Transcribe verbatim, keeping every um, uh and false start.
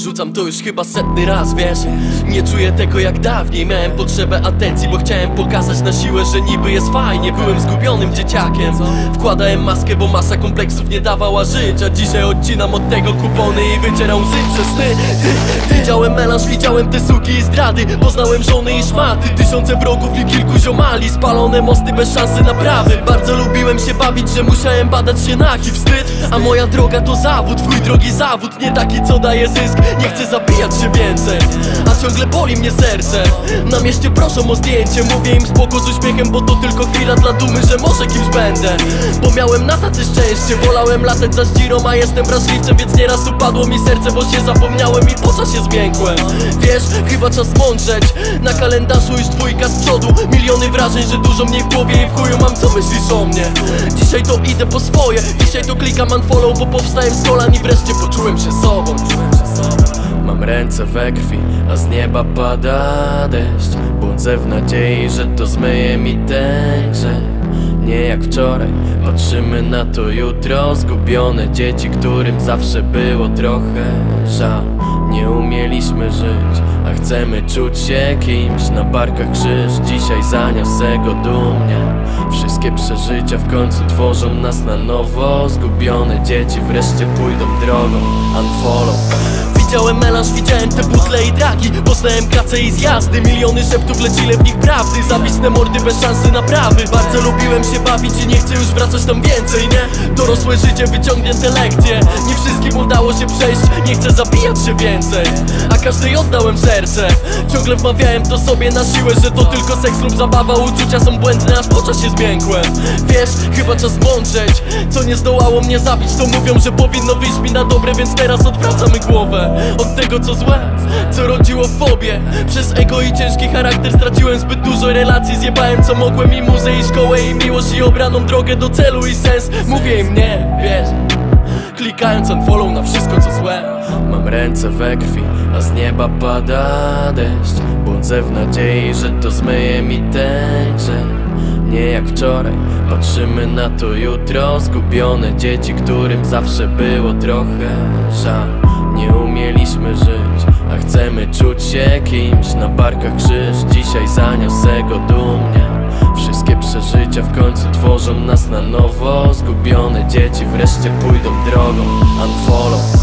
Rzucam to już chyba setny raz, wiesz. Nie czuję tego jak dawniej. Miałem potrzebę atencji, bo chciałem pokazać na siłę, że niby jest fajnie. Byłem zgubionym dzieciakiem. Wkładałem maskę, bo masa kompleksów nie dawała żyć. A dzisiaj odcinam od tego kupony i wycieram łzy przez sny. Ty, widziałem melanż, widziałem te suki i zdrady. Poznałem żony i szmaty, tysiące wrogów i kilku ziomali. Spalone mosty bez szansy naprawy. Bardzo lubiłem się bawić, że musiałem badać się nagi. Wstyd, a moja droga to zawód. Twój drogi zawód, nie taki co daje zysk. Nie chcę zabijać się więcej, a ciągle boli mnie serce. Na mieście proszę o zdjęcie, mówię im spoko z uśmiechem, bo to tylko chwila dla dumy, że może kimś będę. Bo miałem na tacy szczęście, wolałem latać za zdzirą, a jestem wrażliwcem, więc nieraz upadło mi serce, bo się zapomniałem i po czasie zmiękłem. Wiesz, chyba czas mądrzeć, na kalendarzu już dwójka z przodu. Miliony wrażeń, że dużo mnie w głowie i w chuju mam, co myślisz o mnie? Dzisiaj to idę po swoje, dzisiaj to klikam unfollow, bo powstałem z kolan i wreszcie poczułem się sobą. Mam ręce we krwi, a z nieba pada deszcz. Błądzę w nadziei, że to zmyje mi ten grzech. Nie jak wczoraj, patrzymy na to jutro. Zgubione dzieci, którym zawsze było trochę żal. Nie umieliśmy żyć, a chcemy czuć się kimś. Na barkach krzyż, dzisiaj zaniosę go dumnie. Wszystkie przeżycia w końcu tworzą nas na nowo. Zgubione dzieci wreszcie pójdą drogą unfollow. Widziałem melanż, widziałem te butle i dragi. Poznałem pracę i zjazdy. Miliony szeptów, lecz ile w nich prawdy. Zawisne mordy bez szansy naprawy. Bardzo lubiłem się bawić i nie chcę już wracać tam więcej, nie? Dorosłe życie, wyciągnięte lekcje. Nie wszystkim udało się przejść. Nie chcę zabijać się więcej, a każdej oddałem serce. Ciągle wmawiałem to sobie na siłę, że to tylko seks lub zabawa. Uczucia są błędne, aż po czasie zmiękłem. Wiesz, chyba czas mądrzeć. Co nie zdołało mnie zabić, to mówią, że powinno wyjść mi na dobre. Więc teraz odwracamy głowę od tego co złe, co rodziło fobię. Przez ego i ciężki charakter straciłem zbyt dużo relacji. Zjebałem co mogłem i muzę i szkołę i miłość i obraną drogę do celu i sens. Mówię im nie, wiesz, klikając unfollow na wszystko co złe. Mam ręce we krwi, a z nieba pada deszcz. Błądzę w nadziei, że to zmyje mi ten grzech. Nie jak wczoraj, patrzymy na to jutro. Zgubione dzieci, którym zawsze było trochę żal. Nie umieliśmy żyć, a chcemy czuć się kimś. Na barkach krzyż, dzisiaj zaniosę go dumnie. Wszystkie przeżycia w końcu tworzą nas na nowo. Zgubione dzieci wreszcie pójdą drogą unfollow.